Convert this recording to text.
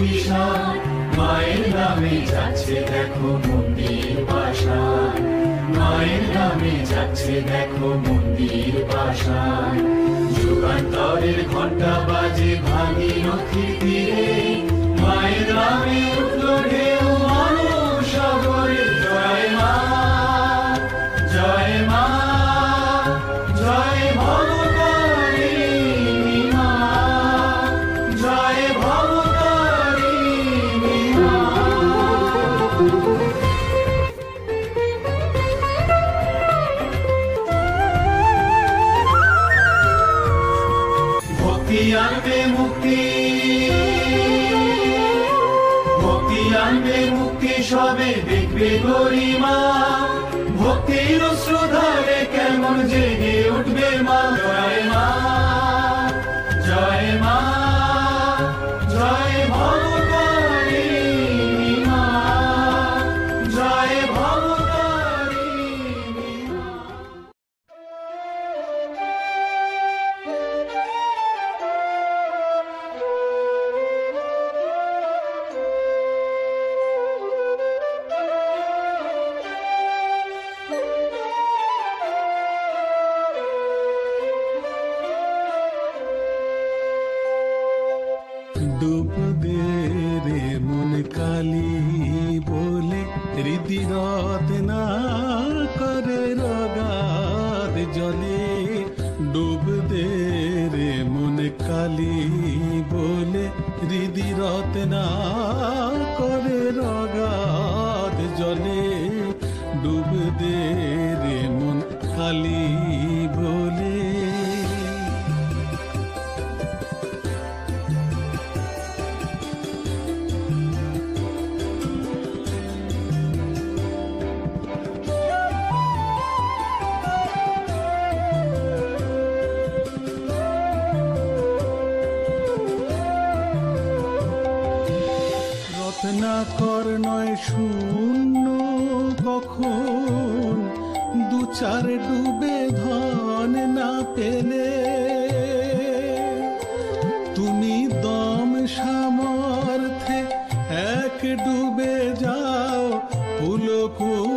বিশাল, মায়ের নামে যাচ্ছে দেখো মন্দির পাশান, মায়ের নামে যাচ্ছে দেখো মন্দির পাশান। যুগান্তরের ঘন্টা বাজে ভাগীরথীর তীরে, মায়ের নামে উঠল ঢেউ মানব সাগরে। জয় মা, জয় মা, জয় ভবতারিণী মা, জয় ভবতারিণী মা। ভক্তি আনবে মুক্তি, ভক্তি আনবে মুক্তি, সবে দেখবে গরিমা। ভক্তির শ্রদ্ধারে কেমন জেগে উঠবে মা। জয় মা, জয় মা, জয় ভবতারিণী মা, জয় ভবতারিণী মা। डूब दे रे मन काली बोले रीतिगत ना करे रगात जले। डूब दे रे मन काली बोले रीतिगत ना करे रगात जले। डूब दे रे मन काली बोले। রত্না কর নয় শূন্য কখন, দু চার ডুবে ধন না পেলে। তুমি দম সামর্থ্যে এক ডুবে যাও পুলক।